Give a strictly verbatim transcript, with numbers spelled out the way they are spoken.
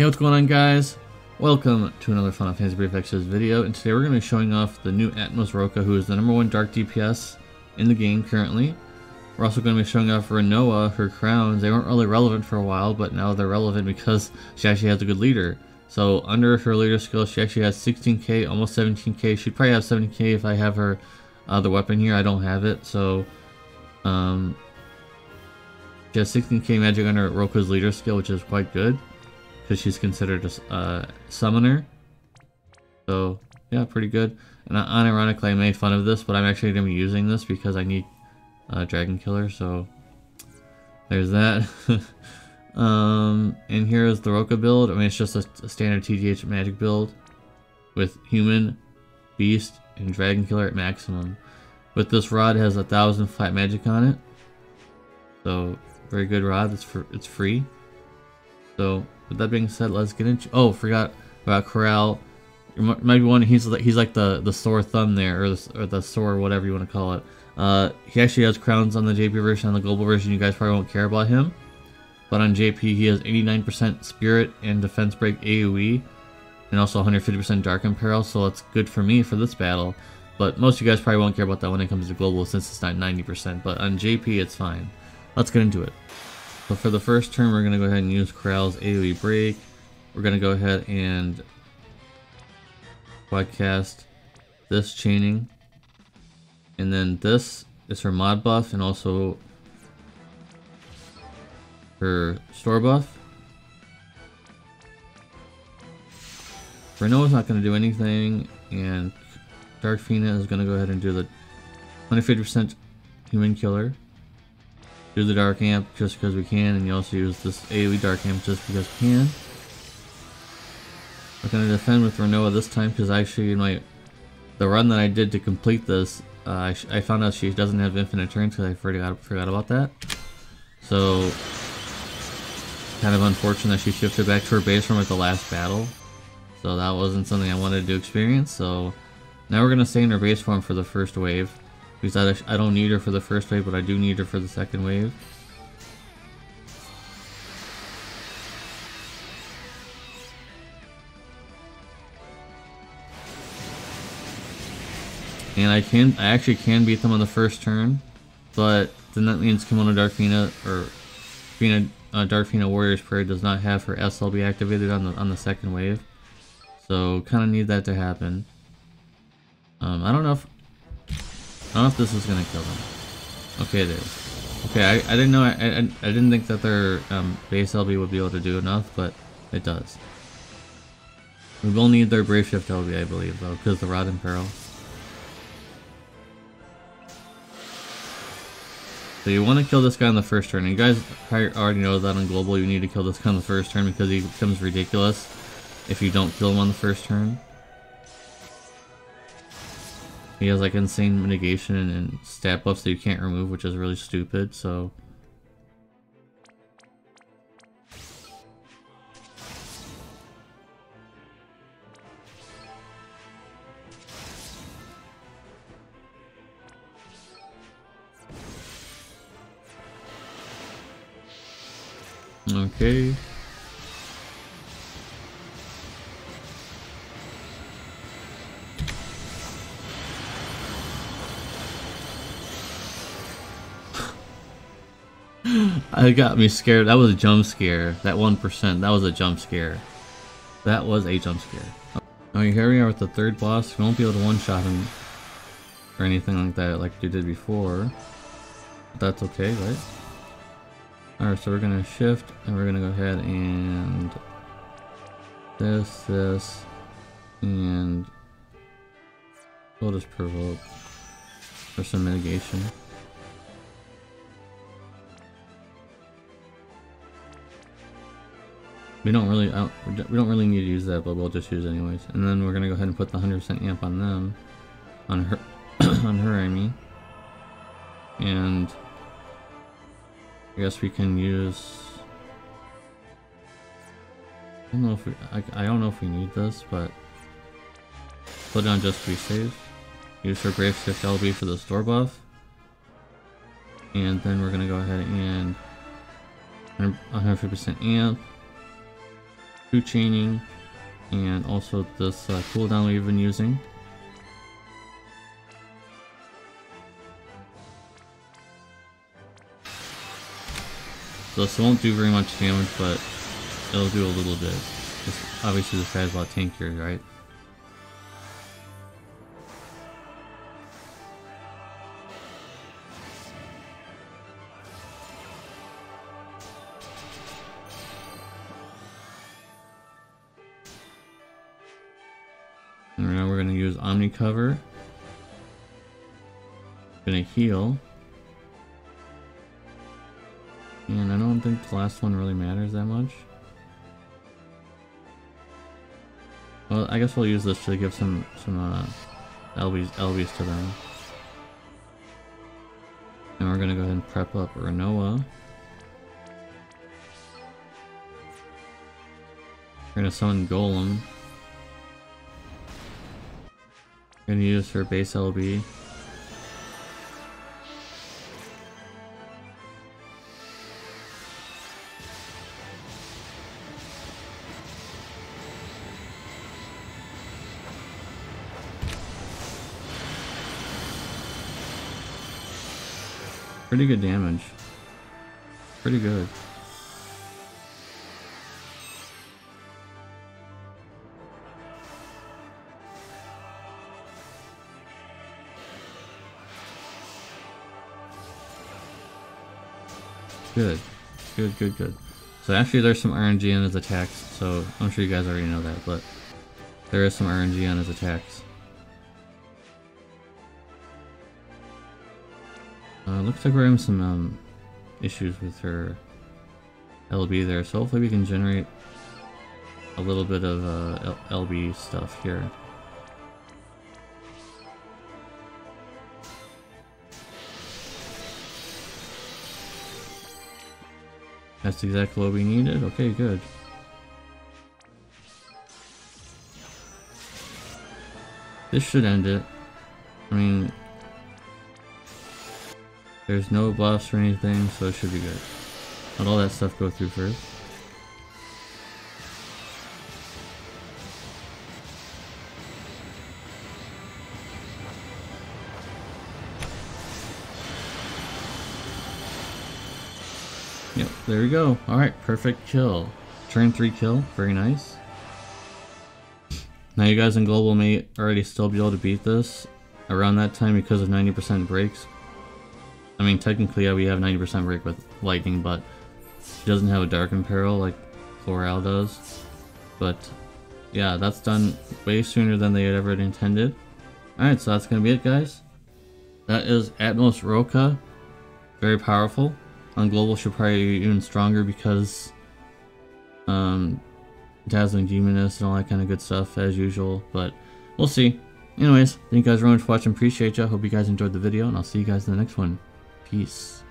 Hey, what's going on, guys? Welcome to another Final Fantasy Brave Exvius video, and today we're going to be showing off the new Atmos Roca, who is the number one dark D P S in the game currently. We're also going to be showing off Rinoa, her crowns. They weren't really relevant for a while, but now they're relevant because she actually has a good leader. So under her leader skill, she actually has sixteen K, almost seventeen K. She'd probably have seventeen K if I have her other uh, weapon here. I don't have it, so um, she has sixteen K magic under Roca's leader skill, which is quite good. Because she's considered a uh, summoner, so yeah, pretty good. And unironically, I made fun of this, but I'm actually going to be using this because I need uh, Dragon Killer. So there's that. um, and here is the Roca build. I mean, it's just a, a standard T D H magic build with Human, Beast, and Dragon Killer at maximum. But this rod has a thousand flat magic on it, so very good rod. It's for it's free. So with that being said, let's get into. Oh, forgot about Chloral. You might be wondering, he's like, he's like the the sore thumb there, or the, or the sore, whatever you want to call it. Uh, he actually has crowns on the J P version. On the global version, you guys probably won't care about him, but on J P he has eighty-nine percent Spirit and Defense Break A O E, and also one hundred fifty percent Dark Imperil. So that's good for me for this battle. But most of you guys probably won't care about that when it comes to global, since it's not ninety percent. But on J P, it's fine. Let's get into it. So for the first turn, we're going to go ahead and use Choral's A O E break. We're going to go ahead and quadcast this chaining. And then this is her mod buff and also her store buff. Rinoa's not going to do anything, and Darkfina is going to go ahead and do the one hundred fifty percent Human Killer. Do the Dark Amp just because we can, and you also use this A O E Dark Amp just because we can. We're going to defend with Rinoa this time because actually in my the run that I did to complete this, uh, I, sh I found out she doesn't have infinite turns because I forgot, forgot about that. So kind of unfortunate that she shifted back to her base from at the last battle. So that wasn't something I wanted to experience. So now we're going to stay in her base form for the first wave. Because I don't need her for the first wave, but I do need her for the second wave. And I can, I actually can beat them on the first turn, but then that means Kimono Dark Fina or Fina, uh, Dark Fina Warrior's Prayer does not have her S L B activated on the on the second wave, so kind of need that to happen. Um, I don't know if. I don't know if this is gonna kill them. Okay, it is. Okay, I, I didn't know, I, I, I didn't think that their um, base L B would be able to do enough, but it does. We will need their Brave Shift L B, I believe, though, because the Rod and Peril. So you want to kill this guy on the first turn. And you guys already know that on global you need to kill this guy on the first turn because he becomes ridiculous if you don't kill him on the first turn. He has like insane mitigation and, and stat buffs that you can't remove, which is really stupid, so. Okay. It got me scared. That was a jump scare. That one percent, that was a jump scare. That was a jump scare. Alright, here we are with the third boss. We won't be able to one-shot him or anything like that like we did before. But that's okay, right? Alright, so we're going to shift and we're going to go ahead and this, this, and we'll just provoke for some mitigation. We don't really, I don't, we don't really need to use that, but we'll just use it anyways. And then we're gonna go ahead and put the one hundred percent amp on them, on her, on her, I mean. And I guess we can use. I don't know if we, I, I don't know if we need this, but put it on just to be safe. Use her Brave Shift L B for the store buff, and then we're gonna go ahead and one hundred percent amp. two chaining, and also this uh, cooldown we've been using. So this won't do very much damage, but it'll do a little bit. Just, obviously this guy's a lot tankier, right? And now we're going to use Omni Cover. Going to heal. And I don't think the last one really matters that much. Well, I guess we'll use this to give some some uh, L Bs, L Bs to them. And we're gonna go ahead and prep up Rinoa. We're gonna summon Golem. We're gonna use her base L B. Pretty good damage. Pretty good. Good. Good, good, good. So actually there's some R N G on his attacks, so I'm sure you guys already know that, but there is some R N G on his attacks. Uh, looks like we're having some um, issues with her L B there, so hopefully we can generate a little bit of uh, L B stuff here. That's the exact low we needed? Okay, good. This should end it. I mean, there's no buffs or anything, so it should be good. Let all that stuff go through first. Yep, there we go. Alright, perfect kill. Turn three kill, very nice. Now you guys in Global may already still be able to beat this around that time because of ninety percent breaks. I mean, technically, yeah, we have ninety percent break with Lightning, but she doesn't have a Dark Imperil like Chloral does. But yeah, that's done way sooner than they had ever intended. Alright, so that's going to be it, guys. That is Atmos Roca. Very powerful. On Global, she'll probably be even stronger because um, Dazzling Demoness and all that kind of good stuff, as usual. But we'll see. Anyways, thank you guys very much for watching. Appreciate ya. Hope you guys enjoyed the video, and I'll see you guys in the next one. Peace.